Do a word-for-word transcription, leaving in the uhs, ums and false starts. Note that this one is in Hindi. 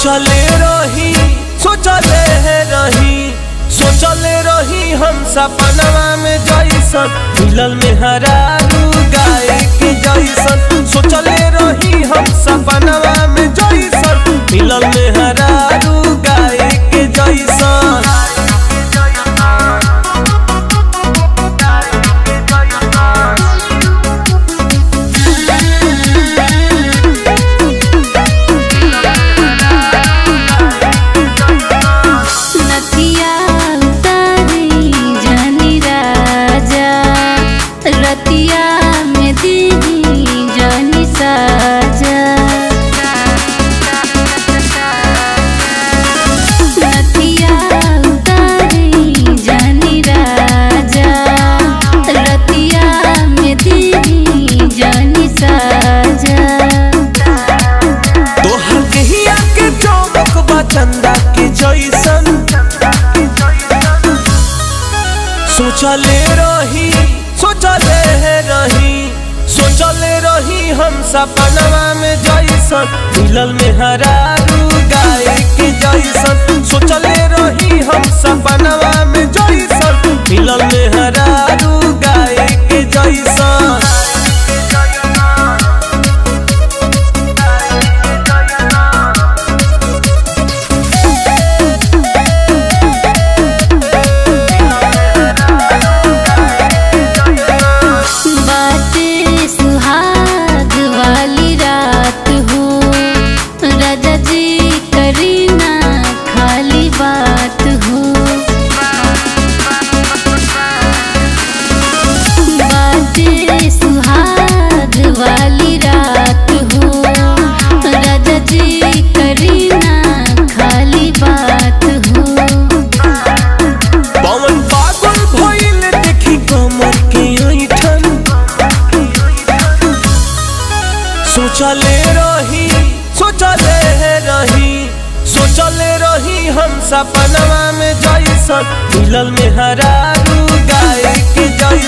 सोचले रही सोचले रही सोचले रही हम सपनवा में जैसन मिलल में हरालू गाय की जैसन। सोचले रही हम सपनवा में जैसन मिलल में हरालू गाय की जैसन। सोचले रही सोचले रही सोचले रही हम सपनवा में जैसन मिलल में हरालू गाय की जैसन। सोचले रही हम सपनवा में जैसन मिलल में हरालू गाय की जैसन। सोचले रही सोचले रही सोचले रही हम सपनवा में जैसन मिलल में हरालू गाय की जैसन।